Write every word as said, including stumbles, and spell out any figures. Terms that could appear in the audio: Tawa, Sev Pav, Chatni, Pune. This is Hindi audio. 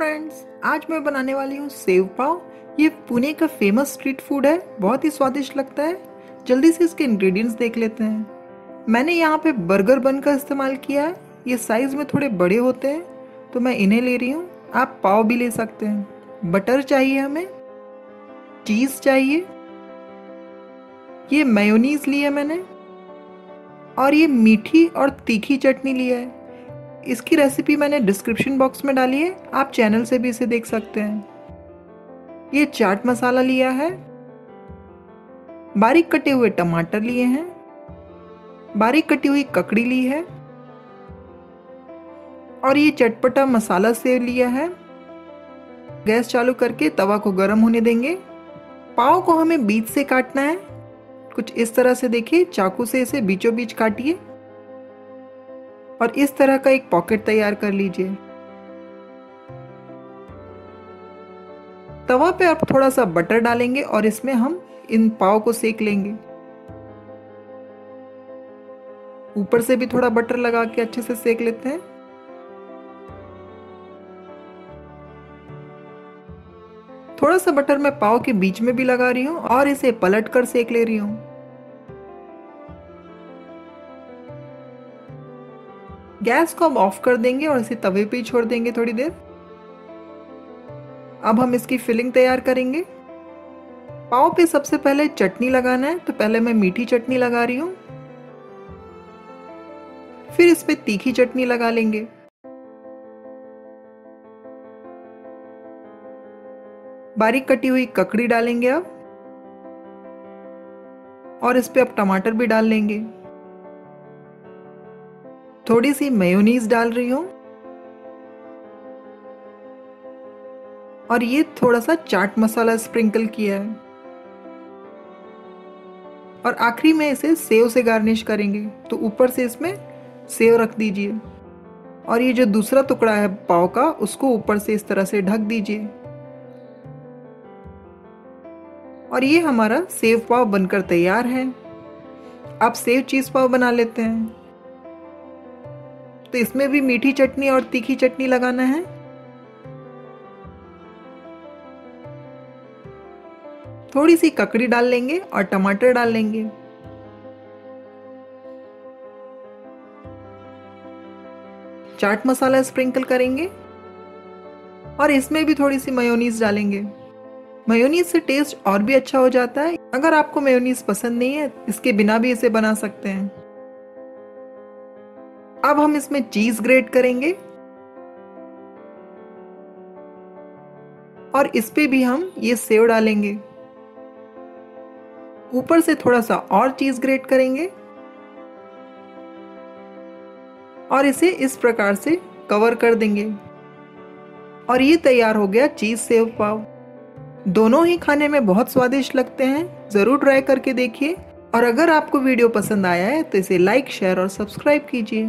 फ्रेंड्स, आज मैं बनाने वाली हूँ सेव पाव। ये पुणे का फेमस स्ट्रीट फूड है, बहुत ही स्वादिष्ट लगता है। जल्दी से इसके इंग्रेडिएंट्स देख लेते हैं। मैंने यहाँ पे बर्गर बन का इस्तेमाल किया है। ये साइज़ में थोड़े बड़े होते हैं तो मैं इन्हें ले रही हूँ, आप पाव भी ले सकते हैं। बटर चाहिए हमें, चीज़ चाहिए, ये मेयोनीज ली है मैंने, और ये मीठी और तीखी चटनी लिया है। इसकी रेसिपी मैंने डिस्क्रिप्शन बॉक्स में डाली है, आप चैनल से भी इसे देख सकते हैं। ये चाट मसाला लिया है, बारीक कटे हुए टमाटर लिए हैं, बारीक कटी हुई ककड़ी ली है, और ये चटपटा मसाला सेव लिया है। गैस चालू करके तवा को गर्म होने देंगे। पाव को हमें बीच से काटना है, कुछ इस तरह से। देखिए, चाकू से इसे बीचों बीच काटिए और इस तरह का एक पॉकेट तैयार कर लीजिए। तवा पे आप थोड़ा सा बटर डालेंगे और इसमें हम इन पाव को सेक लेंगे। ऊपर से भी थोड़ा बटर लगा के अच्छे से सेक लेते हैं। थोड़ा सा बटर मैं पाव के बीच में भी लगा रही हूँ और इसे पलट कर सेक ले रही हूँ। गैस को अब ऑफ कर देंगे और इसे तवे पे ही छोड़ देंगे थोड़ी देर। अब हम इसकी फिलिंग तैयार करेंगे। पाव पे सबसे पहले चटनी लगाना है, तो पहले मैं मीठी चटनी लगा रही हूँ, फिर इस पे तीखी चटनी लगा लेंगे। बारीक कटी हुई ककड़ी डालेंगे अब, और इस पे अब टमाटर भी डाल लेंगे। थोड़ी सी मेयोनीज डाल रही हूँ, और ये थोड़ा सा चाट मसाला स्प्रिंकल किया है। और आखिरी में इसे सेव से गार्निश करेंगे, तो ऊपर से इसमें सेव रख दीजिए, और ये जो दूसरा टुकड़ा है पाव का, उसको ऊपर से इस तरह से ढक दीजिए। और ये हमारा सेव पाव बनकर तैयार है। अब सेव चीज़ पाव बना लेते हैं। तो इसमें भी मीठी चटनी और तीखी चटनी लगाना है। थोड़ी सी ककड़ी डाल लेंगे और टमाटर डाल लेंगे। चाट मसाला स्प्रिंकल करेंगे और इसमें भी थोड़ी सी मेयोनीज डालेंगे। मेयोनीज से टेस्ट और भी अच्छा हो जाता है। अगर आपको मेयोनीज पसंद नहीं है, इसके बिना भी इसे बना सकते हैं। अब हम इसमें चीज ग्रेट करेंगे और इस पे भी हम ये सेव डालेंगे। ऊपर से थोड़ा सा और चीज ग्रेट करेंगे और इसे इस प्रकार से कवर कर देंगे। और ये तैयार हो गया चीज सेव पाव। दोनों ही खाने में बहुत स्वादिष्ट लगते हैं, जरूर ट्राई करके देखिए। और अगर आपको वीडियो पसंद आया है तो इसे लाइक, शेयर और सब्सक्राइब कीजिए।